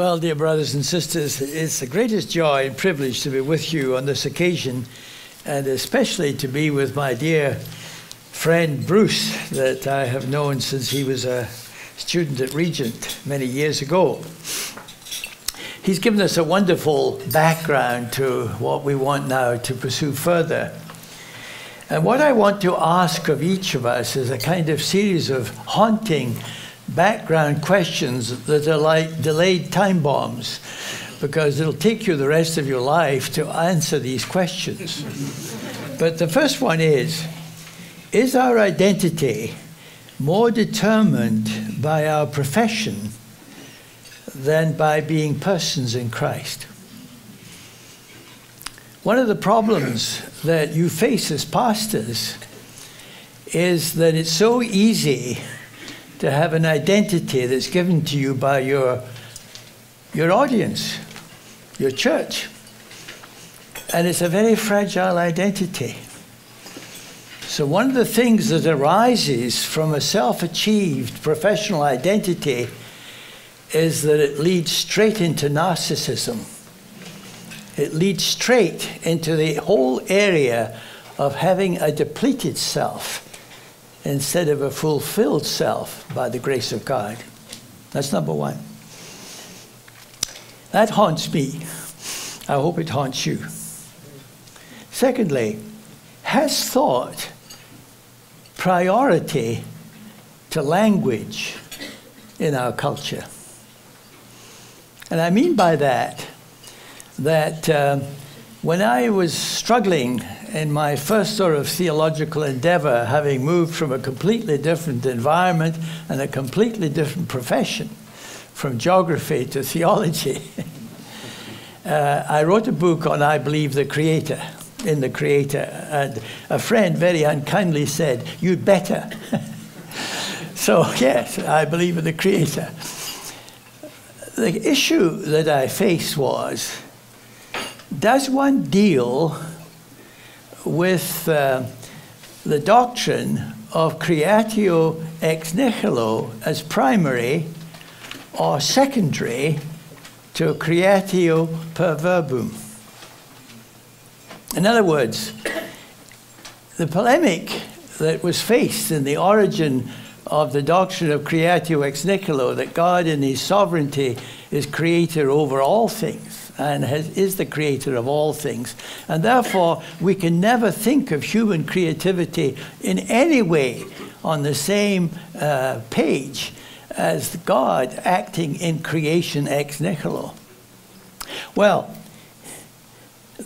Well, dear brothers and sisters, it's the greatest joy and privilege to be with you on this occasion, and especially to be with my dear friend Bruce, that I have known since he was a student at Regent many years ago. He's given us a wonderful background to what we want now to pursue further. And what I want to ask of each of us is a kind of series of haunting background questions that are like delayed time bombs, because it'll take you the rest of your life to answer these questions. But the first one is our identity more determined by our profession than by being persons in Christ? One of the problems that you face as pastors is that it's so easy to have an identity that's given to you by your audience, your church. And it's a very fragile identity. So one of the things that arises from a self-achieved professional identity is that it leads straight into narcissism. It leads straight into the whole area of having a depleted self instead of a fulfilled self by the grace of God. That's number one. That haunts me. I hope it haunts you. Secondly, has thought priority to language in our culture? And I mean by that, when I was struggling in my first sort of theological endeavor, having moved from a completely different environment and a completely different profession, from geography to theology, I wrote a book on I Believe the Creator, in the Creator, and a friend very unkindly said, "You'd better." So yes, I believe in the Creator. The issue that I faced was, does one deal with the doctrine of creatio ex nihilo as primary or secondary to creatio per verbum? In other words, the polemic that was faced in the origin of the doctrine of creatio ex nihilo, that God in his sovereignty is creator over all things and is the creator of all things. And therefore, we can never think of human creativity in any way on the same page as God acting in creation ex nihilo. Well,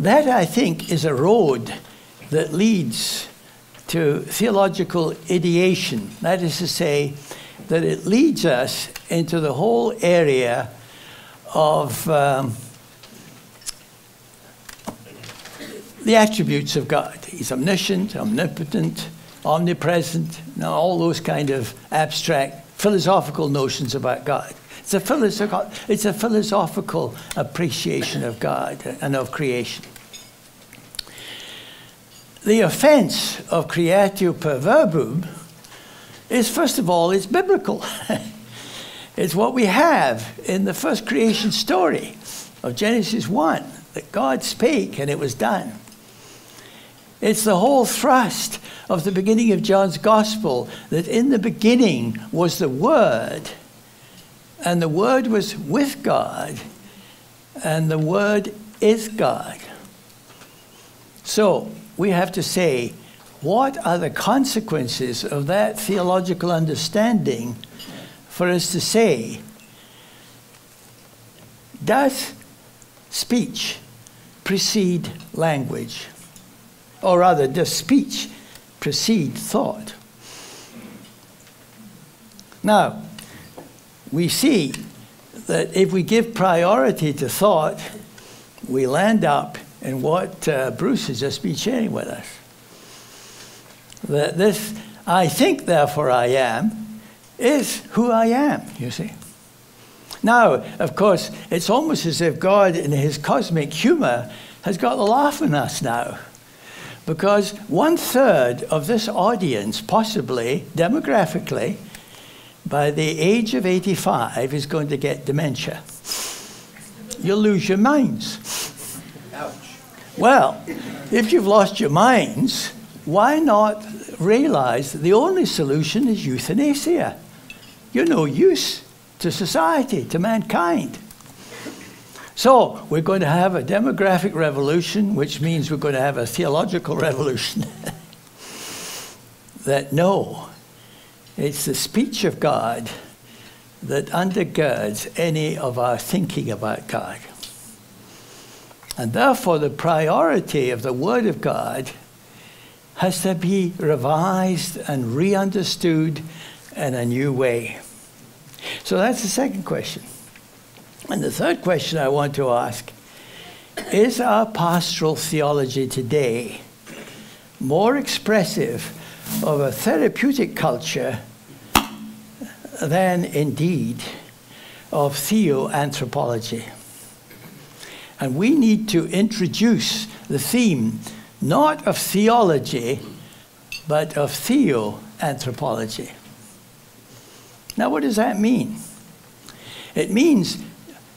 that I think is a road that leads to theological ideation. That is to say, that it leads us into the whole area of the attributes of God. He's omniscient, omnipotent, omnipresent, and all those kind of abstract philosophical notions about God. It's a philosophical appreciation of God and of creation. The offense of creatio per verbum is, first of all, it's biblical. It's what we have in the first creation story of Genesis 1, that God spake and it was done. It's the whole thrust of the beginning of John's Gospel, that in the beginning was the Word, and the Word was with God, and the Word is God. So we have to say, what are the consequences of that theological understanding for us to say, does speech precede language? Or rather, does speech precede thought? Now, we see that if we give priority to thought, we land up in what Bruce has just been sharing with us. That this, I think, therefore I am, is who I am, you see. Now, of course, it's almost as if God, in his cosmic humor, has got the laugh on us now. Because 1/3 of this audience, possibly, demographically, by the age of 85, is going to get dementia. you'll lose your minds. Ouch. Well, if you've lost your minds, why not realize that the only solution is euthanasia? You're no use to society, to mankind. So we're going to have a demographic revolution, which means we're going to have a theological revolution. That no, it's the speech of God that undergirds any of our thinking about God. And therefore, the priority of the Word of God has to be revised and re-understood in a new way. So that's the second question. And the third question I want to ask, is our pastoral theology today more expressive of a therapeutic culture than indeed of theoanthropology? And we need to introduce the theme not of theology, but of theoanthropology. Now, what does that mean? It means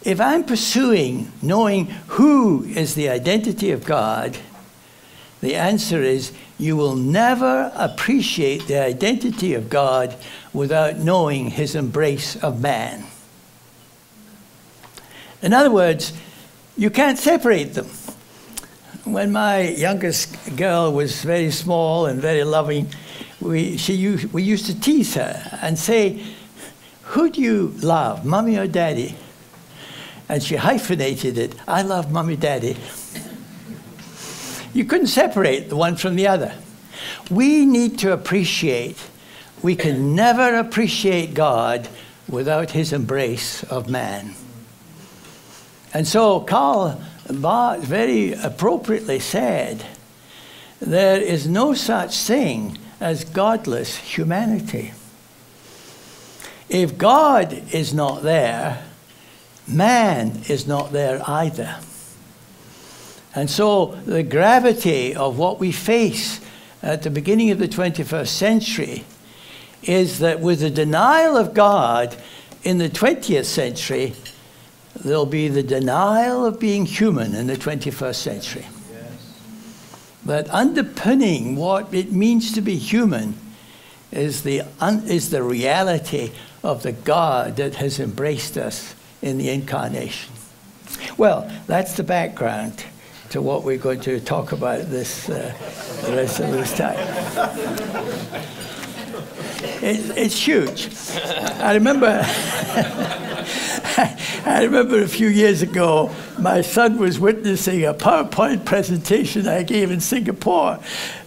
if I'm pursuing knowing who is the identity of God, the answer is you will never appreciate the identity of God without knowing his embrace of man. In other words, you can't separate them. When my youngest girl was very small and very loving, we used to tease her and say, who do you love, mommy or daddy? And she hyphenated it, I love mommy, daddy. You couldn't separate the one from the other. We need to appreciate, we can never appreciate God without his embrace of man. And so Karl Barth very appropriately said, there is no such thing as godless humanity. If God is not there, man is not there either. And so the gravity of what we face at the beginning of the 21st century is that with the denial of God in the 20th century, there'll be the denial of being human in the 21st century. Yes. But underpinning what it means to be human is the reality of the God that has embraced us in the incarnation. Well, that's the background to what we're going to talk about this the rest of this time. It's huge. I remember a few years ago, my son was witnessing a PowerPoint presentation I gave in Singapore,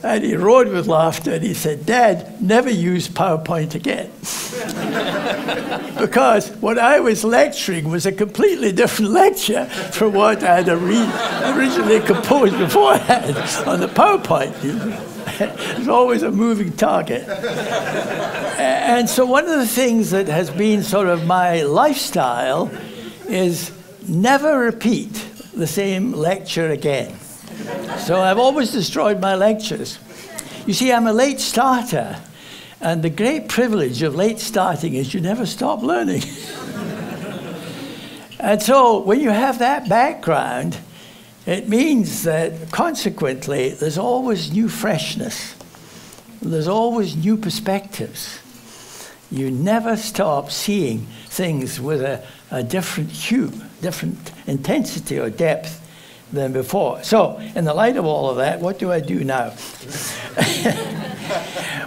and he roared with laughter and he said, Dad, never use PowerPoint again. Because what I was lecturing was a completely different lecture from what I had originally composed beforehand on the PowerPoint. It's always a moving target. And so one of the things that has been sort of my lifestyle is never repeat the same lecture again. So I've always destroyed my lectures. You see, I'm a late starter, and the great privilege of late starting is you never stop learning. And so when you have that background, it means that consequently there's always new freshness. There's always new perspectives. You never stop seeing things with a different hue, different intensity or depth than before. So, in the light of all of that, what do I do now?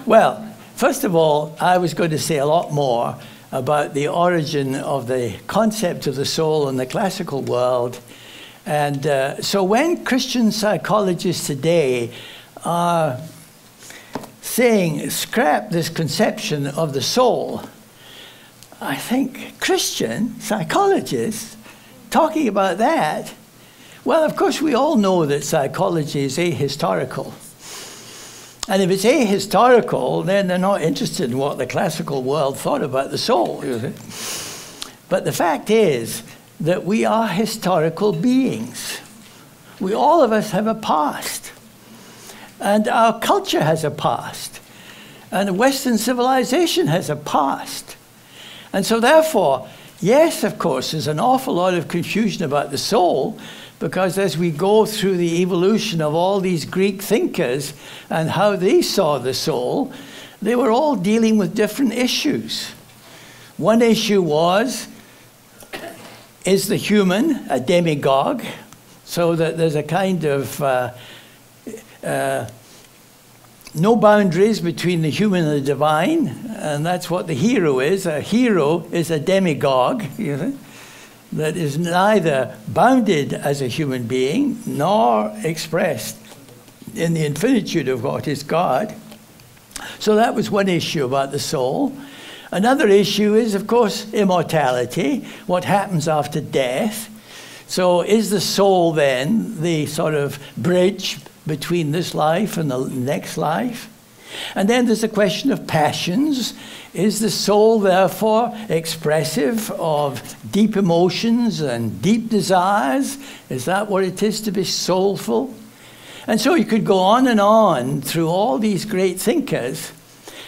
Well, first of all, I was going to say a lot more about the origin of the concept of the soul in the classical world. And so when Christian psychologists today are saying, scrap this conception of the soul, I think Christian psychologists talking about that, well, of course, we all know that psychology is ahistorical. And if it's ahistorical, then they're not interested in what the classical world thought about the soul. But the fact is that we are historical beings. We all of us have a past. And our culture has a past. And Western civilization has a past. And so therefore, Yes, of course, there's an awful lot of confusion about the soul, because as we go through the evolution of all these Greek thinkers and how they saw the soul, they were all dealing with different issues. One issue was, is the human a demigod? So that there's a kind of no boundaries between the human and the divine, and that's what the hero is. A hero is a demigod, you know, that is neither bounded as a human being nor expressed in the infinitude of what is God. So that was one issue about the soul. Another issue is, of course, immortality, what happens after death. So is the soul then the sort of bridge between this life and the next life? And then there's the question of passions. Is the soul therefore expressive of deep emotions and deep desires? Is that what it is to be soulful? And so you could go on and on through all these great thinkers,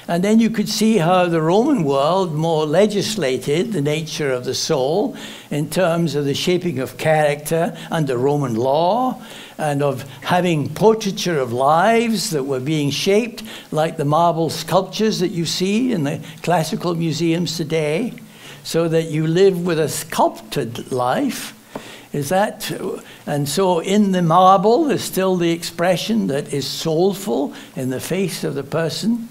and then you could see how the Roman world more legislated the nature of the soul in terms of the shaping of character under Roman law, and of having portraiture of lives that were being shaped like the marble sculptures that you see in the classical museums today, so that you live with a sculpted life. Is that, and so in the marble there's still the expression that is soulful in the face of the person.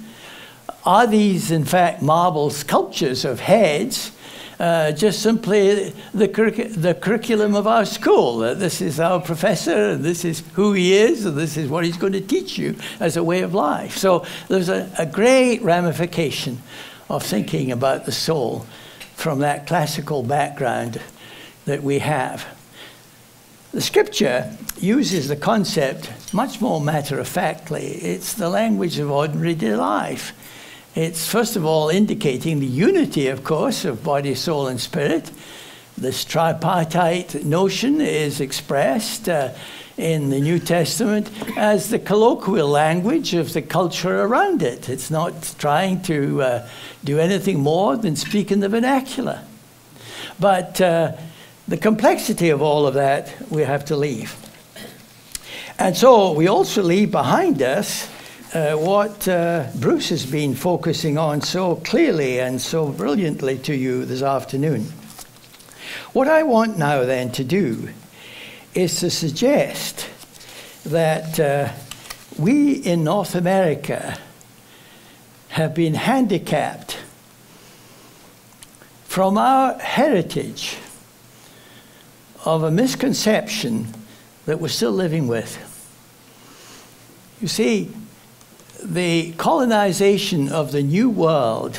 Are these, in fact, marble sculptures of heads just simply the curriculum of our school? This is our professor, and this is who he is, and this is what he's going to teach you as a way of life. So there's a great ramification of thinking about the soul from that classical background that we have. The scripture uses the concept much more matter-of-factly. It's the language of ordinary life. It's first of all indicating the unity, of course, of body, soul, and spirit. This tripartite notion is expressed in the New Testament as the colloquial language of the culture around it. It's not trying to do anything more than speak in the vernacular. But the complexity of all of that we have to leave. And so we also leave behind us what Bruce has been focusing on so clearly and so brilliantly to you this afternoon. What I want now then to do is to suggest that we in North America have been handicapped from our heritage of a misconception that we're still living with. You see, the colonization of the New World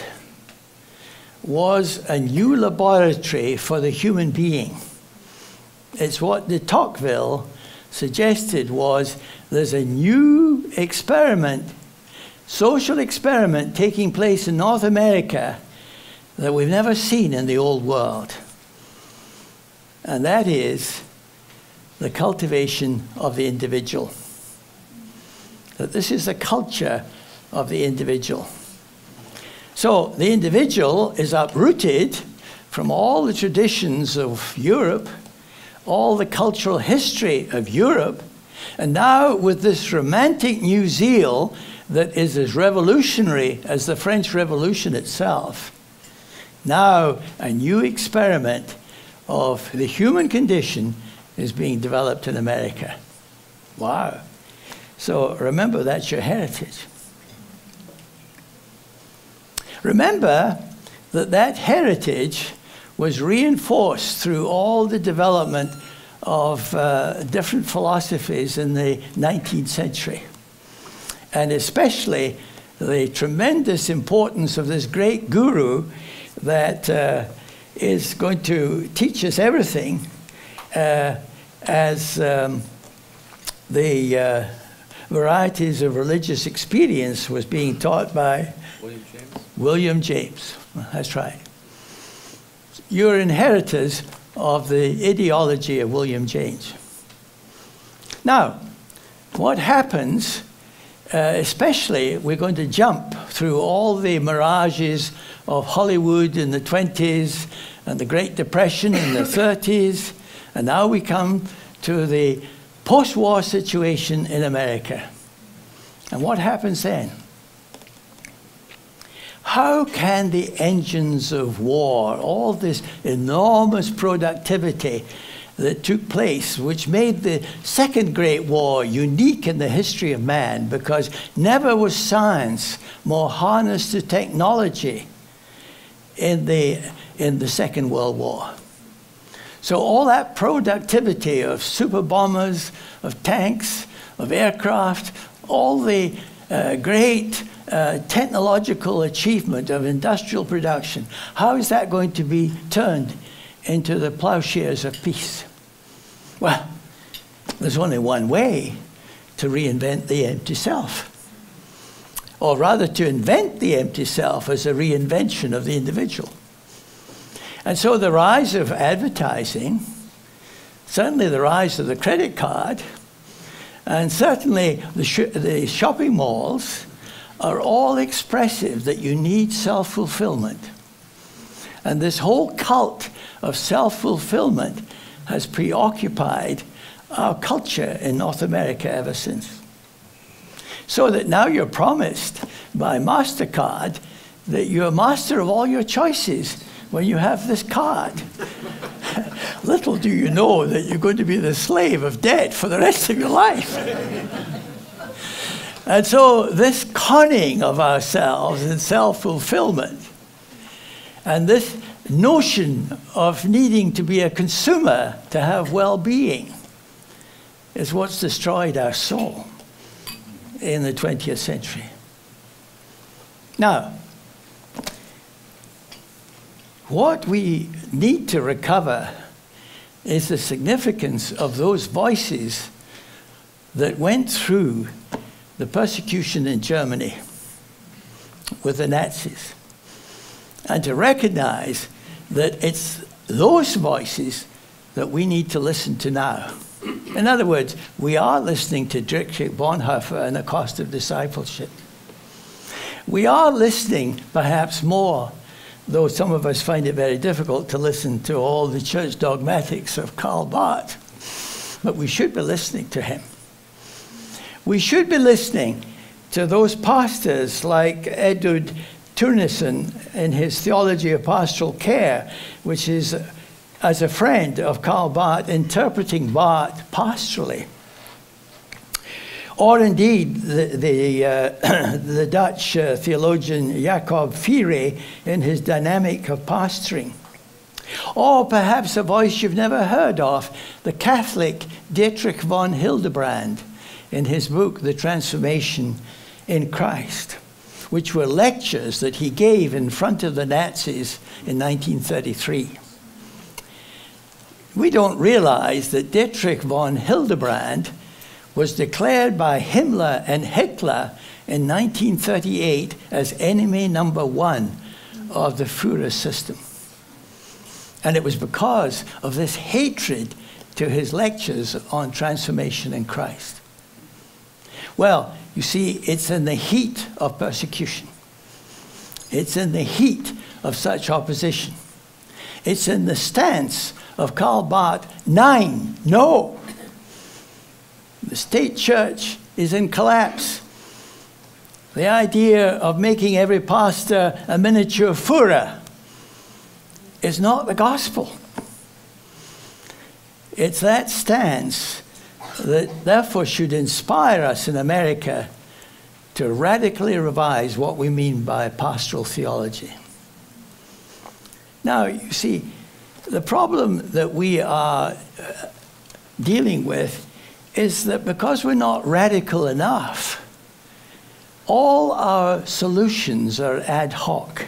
was a new laboratory for the human being. It's what de Tocqueville suggested was there's a new experiment, social experiment taking place in North America that we've never seen in the old world. And that is the cultivation of the individual. That this is the culture of the individual. So the individual is uprooted from all the traditions of Europe, all the cultural history of Europe, and now with this romantic new zeal that is as revolutionary as the French Revolution itself, now a new experiment of the human condition is being developed in America. Wow. So remember, that's your heritage. Remember that that heritage was reinforced through all the development of different philosophies in the 19th century. And especially the tremendous importance of this great guru that is going to teach us everything as the varieties of religious experience was being taught by William James. William James, that's right. You're inheritors of the ideology of William James. Now, what happens, especially, we're going to jump through all the mirages of Hollywood in the 20s and the Great Depression in the 30s, and now we come to the post-war situation in America. And what happens then? How can the engines of war, all this enormous productivity that took place, which made the Second Great War unique in the history of man, because never was science more harnessed to technology in the Second World War. So all that productivity of super bombers, of tanks, of aircraft, all the great technological achievement of industrial production, how is that going to be turned into the plowshares of peace? Well, there's only one way to reinvent the empty self, or rather to invent the empty self as a reinvention of the individual. And so the rise of advertising, certainly the rise of the credit card, and certainly the shopping malls, are all expressive that you need self-fulfillment. And this whole cult of self-fulfillment has preoccupied our culture in North America ever since. So that now you're promised by MasterCard that you're master of all your choices when you have this card. Little do you know that you're going to be the slave of debt for the rest of your life. And so this conning of ourselves and self-fulfillment, and this notion of needing to be a consumer to have well-being, is what's destroyed our soul in the 20th century. Now, what we need to recover is the significance of those voices that went through the persecution in Germany with the Nazis, and to recognize that it's those voices that we need to listen to now. In other words, we are listening to Dietrich Bonhoeffer and the cost of discipleship. We are listening, perhaps more, though some of us find it very difficult to listen to all the church dogmatics of Karl Barth, but we should be listening to him. We should be listening to those pastors like Eduard Tunnissen in his Theology of Pastoral Care, which is, as a friend of Karl Barth, interpreting Barth pastorally. Or indeed, the Dutch theologian Jacob Fiere in his Dynamic of Pastoring. Or perhaps a voice you've never heard of, the Catholic Dietrich von Hildebrand, in his book, The Transformation in Christ, which were lectures that he gave in front of the Nazis in 1933. We don't realize that Dietrich von Hildebrand was declared by Himmler and Hitler in 1938 as enemy number one of the Führer system. And it was because of this hatred to his lectures on transformation in Christ. Well, you see, it's in the heat of persecution. It's in the heat of such opposition. It's in the stance of Karl Barth, no. The state church is in collapse. The idea of making every pastor a miniature Führer is not the gospel. It's that stance that therefore should inspire us in America to radically revise what we mean by pastoral theology. Now, you see, the problem that we are dealing with is that because we're not radical enough, all our solutions are ad hoc.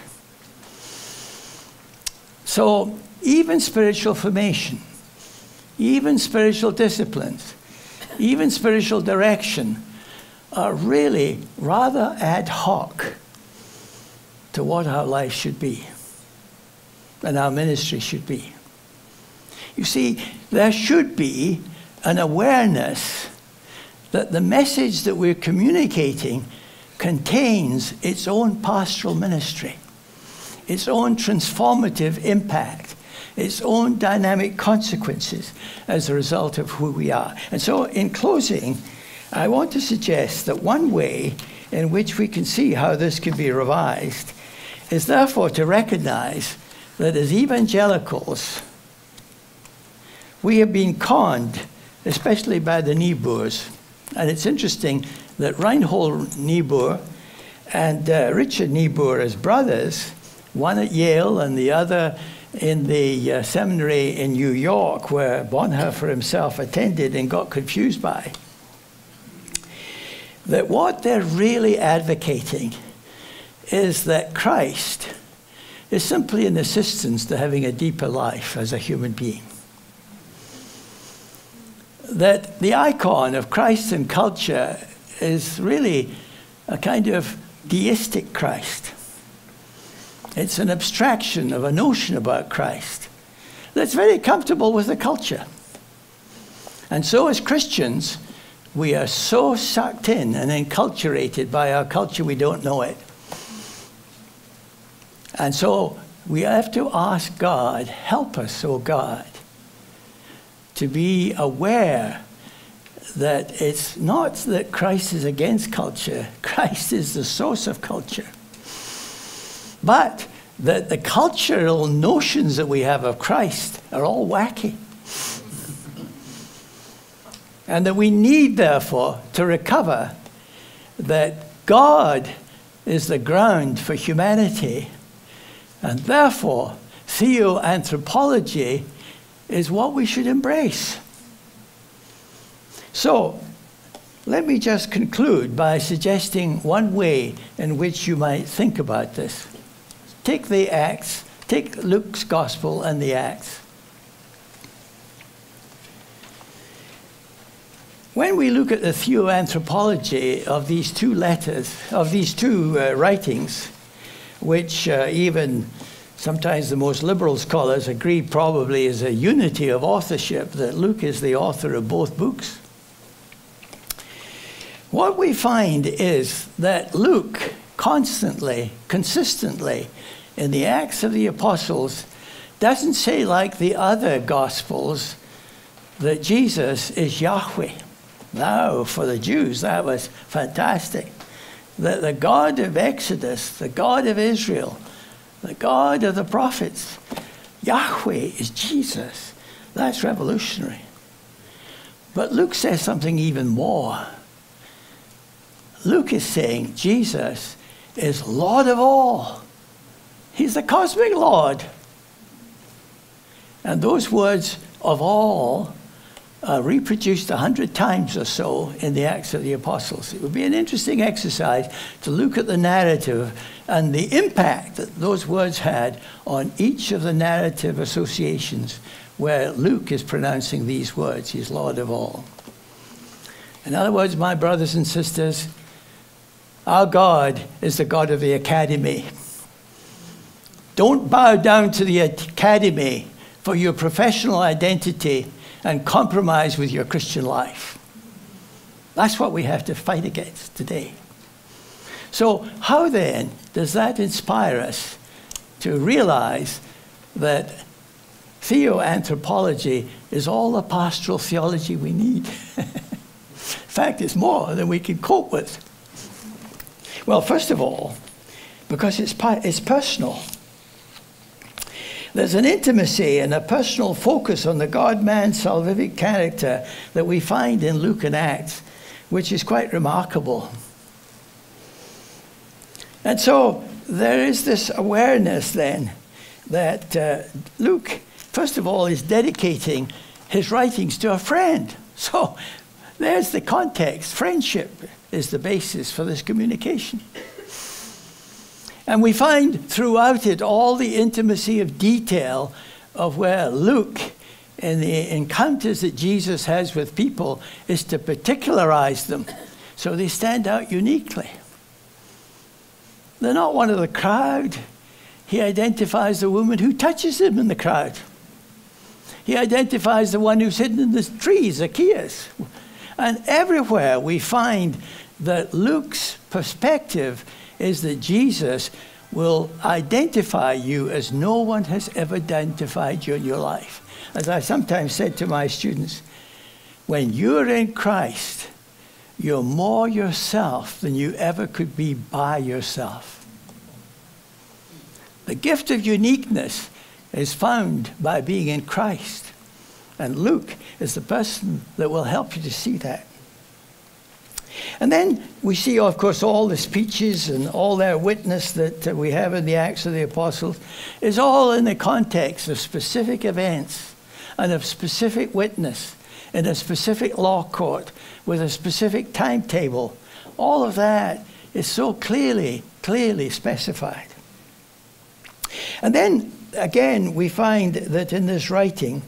So even spiritual formation, even spiritual disciplines, even spiritual direction are really rather ad hoc to what our life should be and our ministry should be. You see, there should be an awareness that the message that we're communicating contains its own pastoral ministry, its own transformative impact, its own dynamic consequences as a result of who we are. And so in closing, I want to suggest that one way in which we can see how this can be revised is therefore to recognize that as evangelicals, we have been conned, especially by the Niebuhrs. And it's interesting that Reinhold Niebuhr and Richard Niebuhr, as brothers, one at Yale and the other in the seminary in New York, where Bonhoeffer himself attended and got confused by, that what they're really advocating is that Christ is simply an assistance to having a deeper life as a human being. That the icon of Christ in culture is really a kind of deistic Christ. It's an abstraction of a notion about Christ that's very comfortable with the culture. And so as Christians, we are so sucked in and enculturated by our culture, we don't know it. And so we have to ask God, help us, O God, to be aware that it's not that Christ is against culture. Christ is the source of culture. But that the cultural notions that we have of Christ are all wacky. And that we need, therefore, to recover that God is the ground for humanity. And therefore, theoanthropology is what we should embrace. So, let me just conclude by suggesting one way in which you might think about this. Take the Acts, take Luke's Gospel and the Acts. When we look at the theoanthropology of these two letters, of these two writings, which even sometimes the most liberal scholars agree probably is a unity of authorship, that Luke is the author of both books. What we find is that Luke constantly, consistently, in the Acts of the Apostles, doesn't say like the other Gospels that Jesus is Yahweh. Now, for the Jews, that was fantastic. That the God of Exodus, the God of Israel, the God of the prophets, Yahweh is Jesus. That's revolutionary. But Luke says something even more. Luke is saying Jesus is Lord of all. He's the cosmic Lord. And those words, of all, are reproduced 100 times or so in the Acts of the Apostles. It would be an interesting exercise to look at the narrative and the impact that those words had on each of the narrative associations where Luke is pronouncing these words, he's Lord of all. In other words, my brothers and sisters, our God is the God of the academy. Don't bow down to the academy for your professional identity and compromise with your Christian life. That's what we have to fight against today. So how then does that inspire us to realize that theoanthropology is all the pastoral theology we need? In fact, it's more than we can cope with. Well, first of all, because it's personal. There's an intimacy and a personal focus on the God-man salvific character that we find in Luke and Acts, which is quite remarkable. And so there is this awareness then that Luke, first of all, is dedicating his writings to a friend. So there's the context. Friendship is the basis for this communication. And we find throughout it all the intimacy of detail of where Luke, in the encounters that Jesus has with people, is to particularize them so they stand out uniquely. They're not one of the crowd. He identifies the woman who touches him in the crowd. He identifies the one who's hidden in the trees, Zacchaeus. And everywhere we find that Luke's perspective is that Jesus will identify you as no one has ever identified you in your life. As I sometimes said to my students, when you're in Christ, you're more yourself than you ever could be by yourself. The gift of uniqueness is found by being in Christ. And Luke is the person that will help you to see that. And then we see, of course, all the speeches and all their witness that we have in the Acts of the Apostles is all in the context of specific events and of specific witness in a specific law court with a specific timetable. All of that is so clearly specified. And then, again, we find that in this writing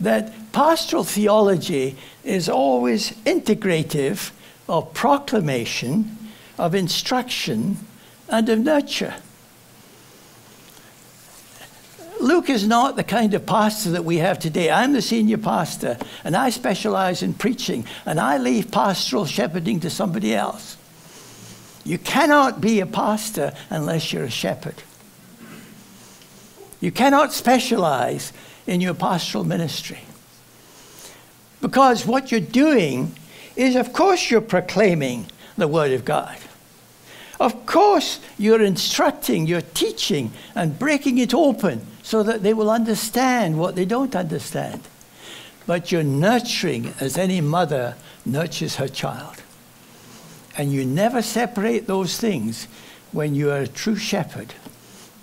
that pastoral theology is always integrative of proclamation, of instruction, and of nurture. Luke is not the kind of pastor that we have today. I'm the senior pastor, and I specialize in preaching, and I leave pastoral shepherding to somebody else. You cannot be a pastor unless you're a shepherd. You cannot specialize in your pastoral ministry, because what you're doing is, of course, you're proclaiming the Word of God. Of course, you're instructing, you're teaching, and breaking it open so that they will understand what they don't understand. But you're nurturing as any mother nurtures her child. And you never separate those things when you are a true shepherd,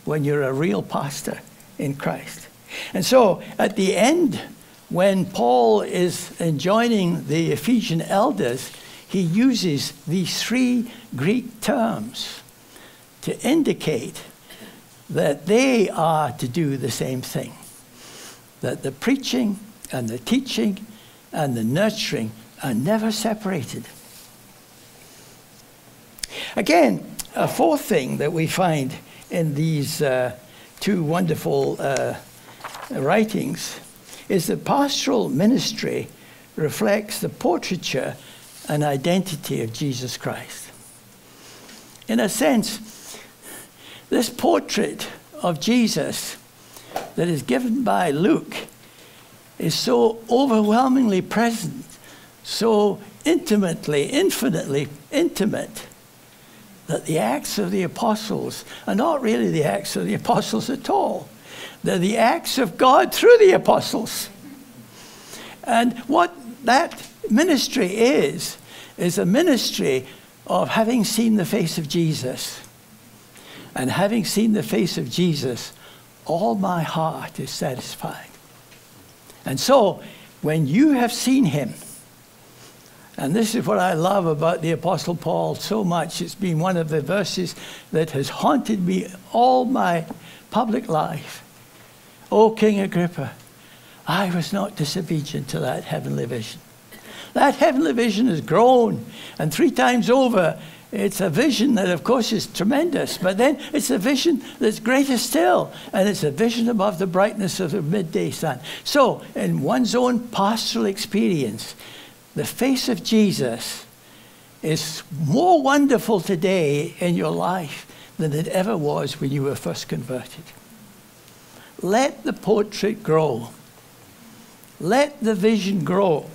when you're a real pastor in Christ. And so, at the end, when Paul is enjoining the Ephesian elders, he uses these three Greek terms to indicate that they are to do the same thing, that the preaching and the teaching and the nurturing are never separated. Again, a fourth thing that we find in these two wonderful writings is that pastoral ministry reflects the portraiture and identity of Jesus Christ. In a sense, this portrait of Jesus that is given by Luke is so overwhelmingly present, so intimately, infinitely intimate, that the Acts of the Apostles are not really the Acts of the Apostles at all. They're the acts of God through the apostles. And what that ministry is a ministry of having seen the face of Jesus. And having seen the face of Jesus, all my heart is satisfied. And so, when you have seen him, and this is what I love about the Apostle Paul so much, it's been one of the verses that has haunted me all my public life. O King Agrippa, I was not disobedient to that heavenly vision. That heavenly vision has grown, and 3 times over, it's a vision that, of course, is tremendous, but then it's a vision that's greater still, and it's a vision above the brightness of the midday sun. So, in one's own pastoral experience, the face of Jesus is more wonderful today in your life than it ever was when you were first converted. Let the portrait grow. Let the vision grow.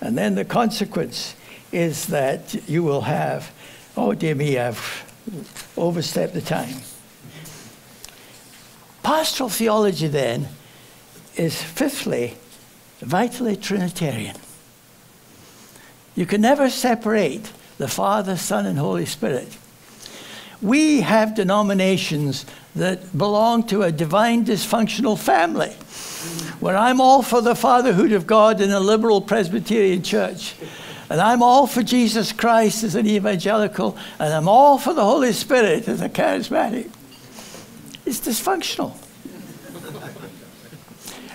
And then the consequence is that you will have, oh dear me, I've overstepped the time. Pastoral theology then is, fifthly, vitally Trinitarian. You can never separate the Father, Son, and Holy Spirit. We have denominations that belong to a divine dysfunctional family, where I'm all for the fatherhood of God in a liberal Presbyterian church, and I'm all for Jesus Christ as an evangelical, and I'm all for the Holy Spirit as a charismatic. It's dysfunctional.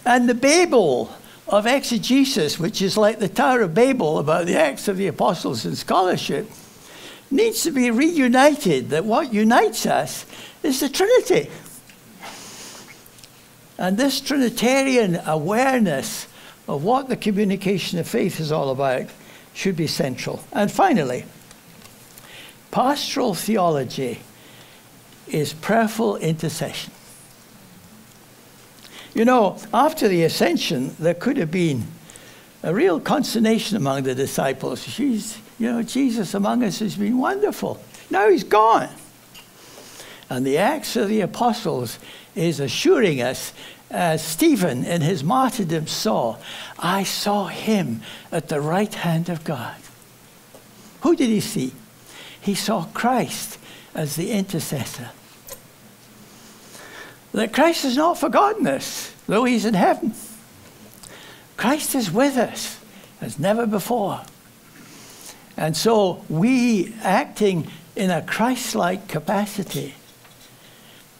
And the Babel of exegesis, which is like the Tower of Babel about the Acts of the Apostles in scholarship, needs to be reunited, that what unites us is the Trinity. And this Trinitarian awareness of what the communication of faith is all about should be central. And finally, pastoral theology is prayerful intercession. You know, after the ascension, there could have been a real consternation among the disciples. You know, Jesus among us has been wonderful. Now he's gone. And the Acts of the Apostles is assuring us, as Stephen in his martyrdom saw, I saw him at the right hand of God. Who did he see? He saw Christ as the intercessor. That Christ has not forgotten us, though he's in heaven. Christ is with us as never before. And so we, acting in a Christ-like capacity,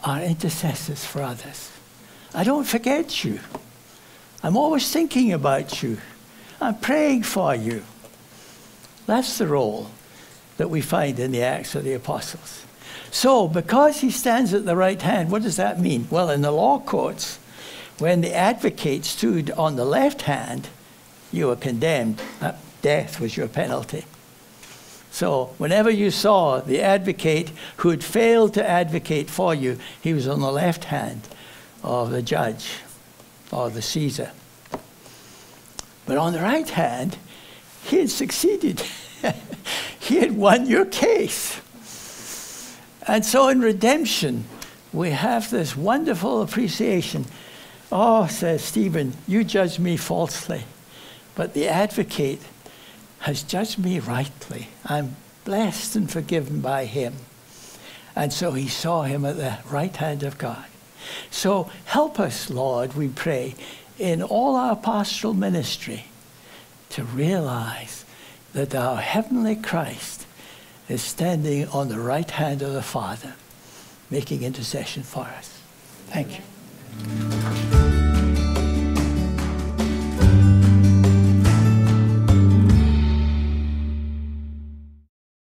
are intercessors for others. I don't forget you. I'm always thinking about you. I'm praying for you. That's the role that we find in the Acts of the Apostles. So, because he stands at the right hand, what does that mean? Well, in the law courts, when the advocate stood on the left hand, you were condemned. Death was your penalty. So, whenever you saw the advocate who had failed to advocate for you, he was on the left hand of the judge or the Caesar. But on the right hand, he had succeeded. He had won your case. And so in redemption, we have this wonderful appreciation. Oh, says Stephen, you judge me falsely, but the advocate has judged me rightly. I'm blessed and forgiven by him. And so he saw him at the right hand of God. So help us, Lord, we pray, in all our pastoral ministry to realize that our heavenly Christ is standing on the right hand of the Father, making intercession for us. Thank you.